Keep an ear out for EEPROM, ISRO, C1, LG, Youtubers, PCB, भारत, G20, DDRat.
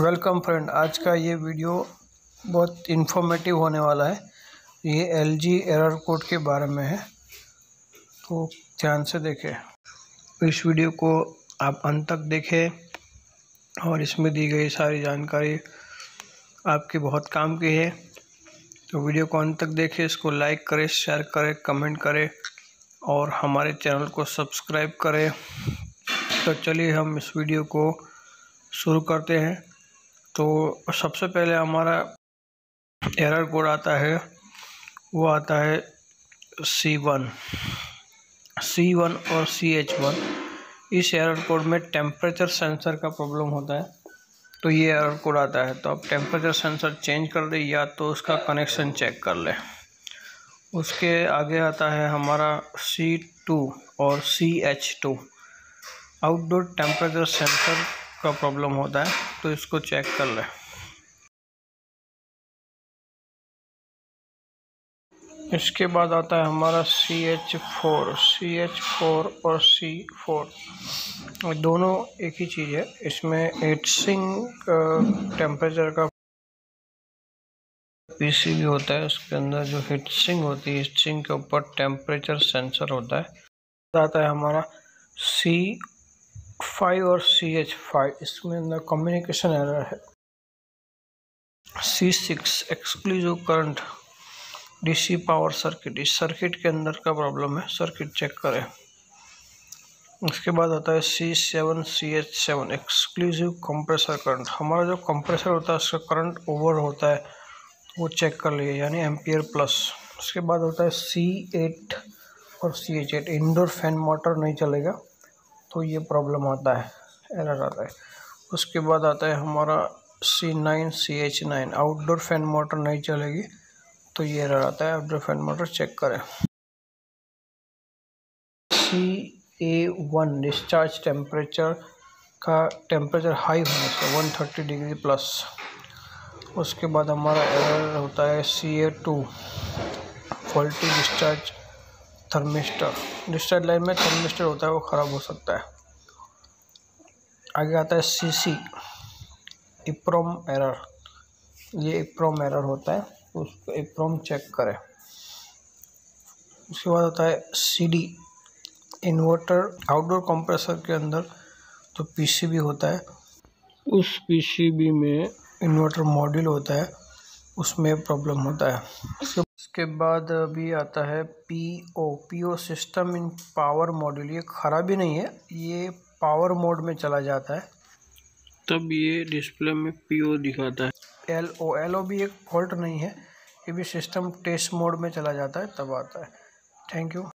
Welcome friend, आज का ये वीडियो बहुत इन्फॉर्मेटिव होने वाला है। ये LG एरर कोड के बारे में है, तो ध्यान से देखें। इस वीडियो को आप अंत तक देखें और इसमें दी गई सारी जानकारी आपके बहुत काम की है। तो वीडियो को अंत तक देखें, इसको लाइक करें, शेयर करें, कमेंट करें और हमारे चैनल को सब्सक्राइब करें। तो चलिए हम इस वीडियो को शुरू करते हैं। तो सबसे पहले हमारा एरर कोड आता है, वो आता है C1 और CH1। इस एरर कोड में टेम्परेचर सेंसर का प्रॉब्लम होता है, तो ये एरर कोड आता है। तो आप टेम्परेचर सेंसर चेंज कर दें या तो उसका कनेक्शन चेक कर लें। उसके आगे आता है हमारा C2 और CH2। आउटडोर टेम्परेचर सेंसर का प्रॉब्लम होता है, तो इसको चेक कर लें। इसके बाद आता है हमारा CH4 और C4 दोनों एक ही चीज़ है। इसमें हीटसिंक टेम्परेचर का PCB होता है, उसके अंदर जो हीटसिंक होती है, हीटसिंक के ऊपर टेम्परेचर सेंसर होता है। आता है हमारा C5 और CH5, इसमें अंदर कम्युनिकेशन एरर है। C6 exclusive current DC power circuit, इस सर्किट के अंदर का प्रॉब्लम है, सर्किट चेक करें। उसके बाद आता है C7 CH7 exclusive compressor current. हमारा जो कंप्रेसर होता है उसका करंट ओवर होता है, वो चेक कर लिए, यानी एम्पियर प्लस। उसके बाद होता है C8 और CH8, इंडोर फैन मोटर नहीं चलेगा, तो ये प्रॉब्लम आता है, एरर आता है। उसके बाद आता है हमारा C9 CH9, outdoor fan motor नहीं चलेगी, तो ये एरर आता है, आउटडोर फैन मोटर चेक करें। CA1 डिस्चार्ज टेम्परेचर का, टेम्परेचर हाई होने से 130 डिग्री प्लस। उसके बाद हमारा एरर होता है CA2 faulty discharge thermistor, discharge line में थर्मिस्टर होता है, वो ख़राब हो सकता है। आगे आता है CC EEPROM एरर। ये EEPROM एरर होता है, उसको EEPROM चेक करें। उसके बाद आता है CD इन्वर्टर, आउटडोर कंप्रेसर के अंदर तो PCB होता है, उस PCB में इन्वर्टर मॉड्यूल होता है, उसमें प्रॉब्लम होता है। उसके बाद अभी आता है PO system in power module. ये ख़राबी नहीं है, ये पावर मोड में चला जाता है, तब ये डिस्प्ले में PO दिखाता है। LO भी एक फॉल्ट नहीं है, ये भी सिस्टम टेस्ट मोड में चला जाता है, तब आता है। Thank you.